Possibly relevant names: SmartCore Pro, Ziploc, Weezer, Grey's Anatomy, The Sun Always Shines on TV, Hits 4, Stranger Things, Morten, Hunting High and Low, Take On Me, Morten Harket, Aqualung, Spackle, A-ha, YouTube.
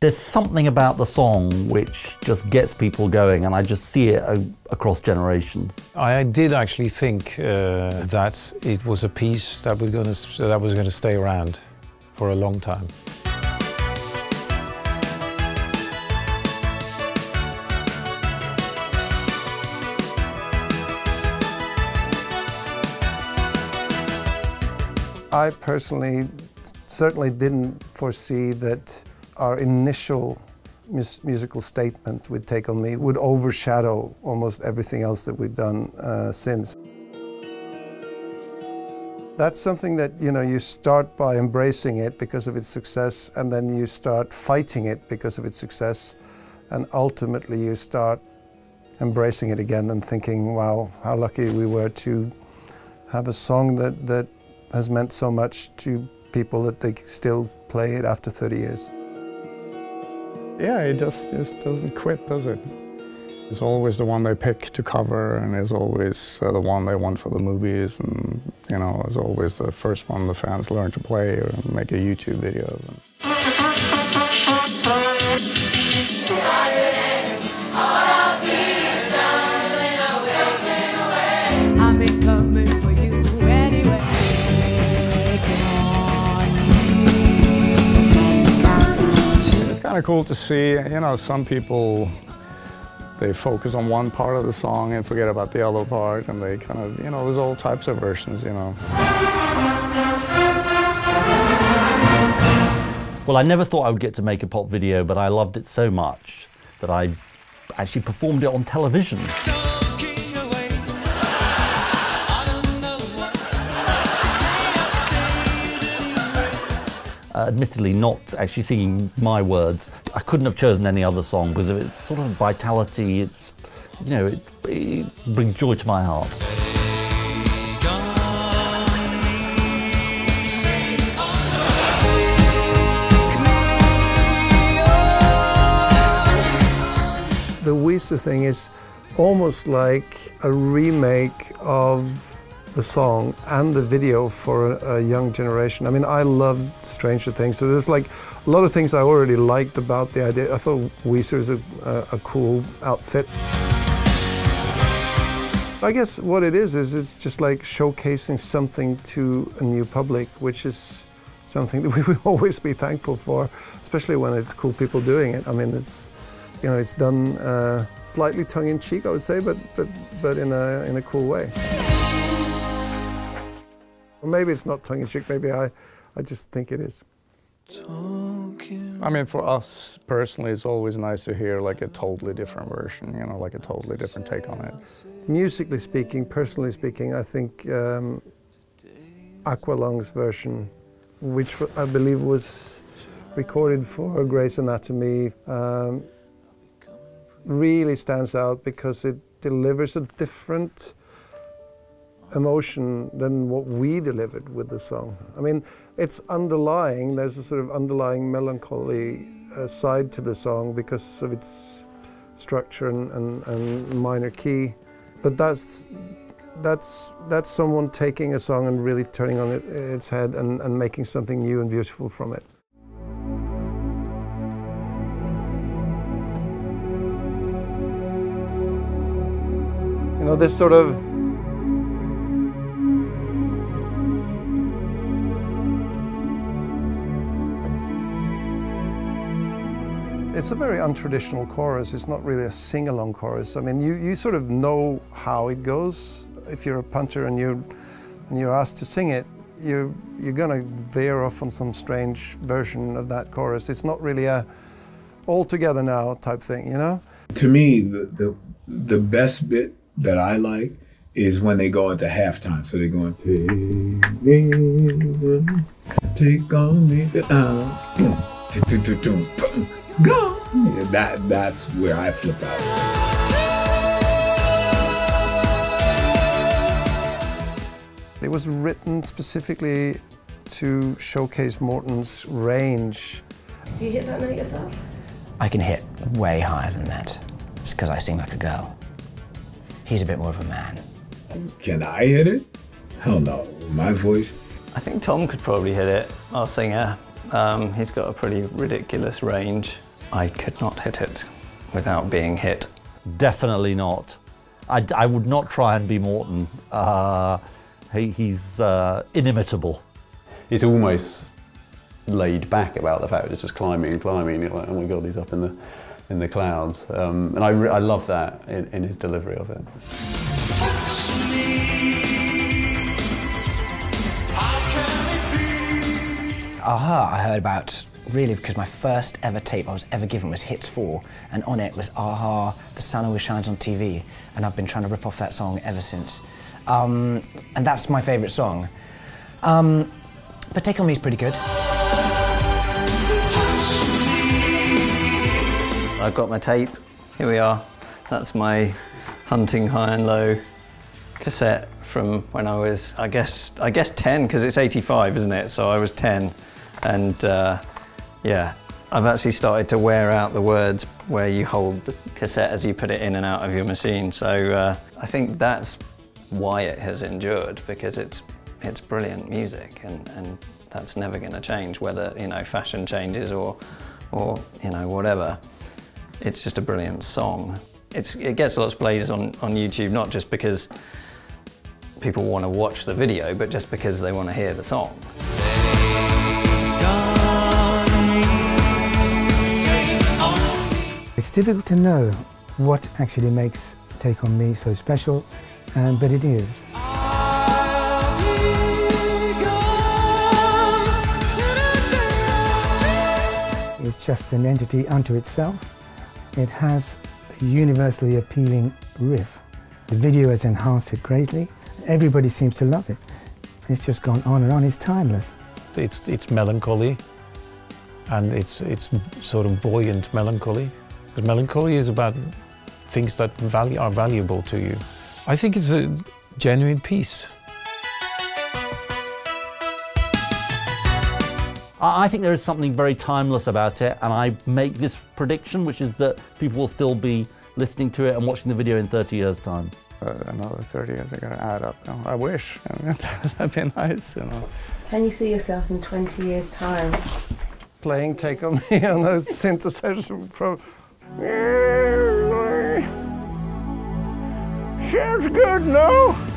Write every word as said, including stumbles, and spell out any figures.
there's something about the song which just gets people going, and I just see it across generations. I did actually think uh, that it was a piece that was going to that was going to stay around for a long time. I personally certainly didn't foresee that our initial mus musical statement with Take On Me would overshadow almost everything else that we've done uh, since. That's something that, you know, you start by embracing it because of its success, and then you start fighting it because of its success, and ultimately you start embracing it again and thinking, wow, how lucky we were to have a song that, that has meant so much to people that they still play it after thirty years. Yeah, it just, just doesn't quit, does it? It's always the one they pick to cover, and it's always uh, the one they want for the movies, and, you know, it's always the first one the fans learn to play or make a YouTube video of them. I've been coming for you anyway. It's kind of cool to see, you know, some people, they focus on one part of the song and forget about the other part, and they kind of, you know, there's all types of versions, you know. Well, I never thought I would get to make a pop video, but I loved it so much that I actually performed it on television. Uh, admittedly not actually singing my words. I couldn't have chosen any other song because of its sort of vitality. It's, you know, it, it brings joy to my heart. The Weezer thing is almost like a remake of the song and the video for a, a young generation. I mean, I loved Stranger Things, so there's like a lot of things I already liked about the idea. I thought Weezer was a, a, a cool outfit. I guess what it is, is it's just like showcasing something to a new public, which is something that we will always be thankful for, especially when it's cool people doing it. I mean, it's, you know, it's done uh, slightly tongue-in-cheek, I would say, but, but, but in, a, in a cool way. Well, maybe it's not tongue-in-cheek, maybe I, I just think it is. I mean, for us personally, it's always nice to hear like a totally different version, you know, like a totally different take on it. Musically speaking, personally speaking, I think um, Aqualung's version, which I believe was recorded for Grey's Anatomy, um, really stands out because it delivers a different emotion than what we delivered with the song. I mean, it's underlying, there's a sort of underlying melancholy uh, side to the song because of its structure and, and, and minor key, but that's, that's, that's someone taking a song and really turning on it, its head and, and making something new and beautiful from it. You know, this sort of it's a very untraditional chorus. It's not really a sing-along chorus. I mean, you, you sort of know how it goes. If you're a punter and you're, and you're asked to sing it, you're, you're gonna veer off on some strange version of that chorus. It's not really a all together now type thing, you know? To me, the, the, the best bit that I like is when they go into halftime. So they're going, take, take on me, uh, do, do, do, do, do. Go! Yeah, that, that's where I flip out. It was written specifically to showcase Morten's range. Do you hit that note yourself? I can hit way higher than that. It's because I sing like a girl. He's a bit more of a man. Can I hit it? Hell no. My voice. I think Tom could probably hit it. I'll sing a Um, he's got a pretty ridiculous range. I could not hit it without being hit. Definitely not. I, I would not try and be Morten. Uh, he, he's uh, inimitable. He's almost laid back about the fact that it's just climbing and climbing. You're like, oh my God, he's up in the in the clouds. Um, and I, I love that in, in his delivery of it. Touch me. How can it be? A-ha, I heard about really because my first ever tape I was ever given was Hits four, and on it was A-ha, The Sun Always Shines on T V, and I've been trying to rip off that song ever since. Um, and that's my favourite song. Um, but Take On Me is pretty good. I've got my tape, here we are. That's my Hunting High and Low cassette from when I was, I guess, I guess ten, because it's eighty-five, isn't it? So I was ten, and uh, yeah. I've actually started to wear out the words where you hold the cassette as you put it in and out of your machine. So uh, I think that's why it has endured, because it's, it's brilliant music, and, and that's never gonna change, whether, you know, fashion changes or, or, you know, whatever. It's just a brilliant song. It's, it gets lots of plays on, on YouTube, not just because people want to watch the video, but just because they want to hear the song. It's difficult to know what actually makes Take On Me so special, and, but it is. It's just an entity unto itself. It has a universally appealing riff. The video has enhanced it greatly. Everybody seems to love it. It's just gone on and on. It's timeless. It's, it's melancholy, and it's, it's sort of buoyant melancholy. Because melancholy is about things that value, are valuable to you. I think it's a genuine piece. I think there is something very timeless about it, and I make this prediction, which is that people will still be listening to it and watching the video in thirty years' time. Uh, another thirty years are going to add up. You know? I wish. I mean, that'd be nice, you know. Can you see yourself in twenty years' time? Playing Take On Me on a synthesizer from... Sounds good, no?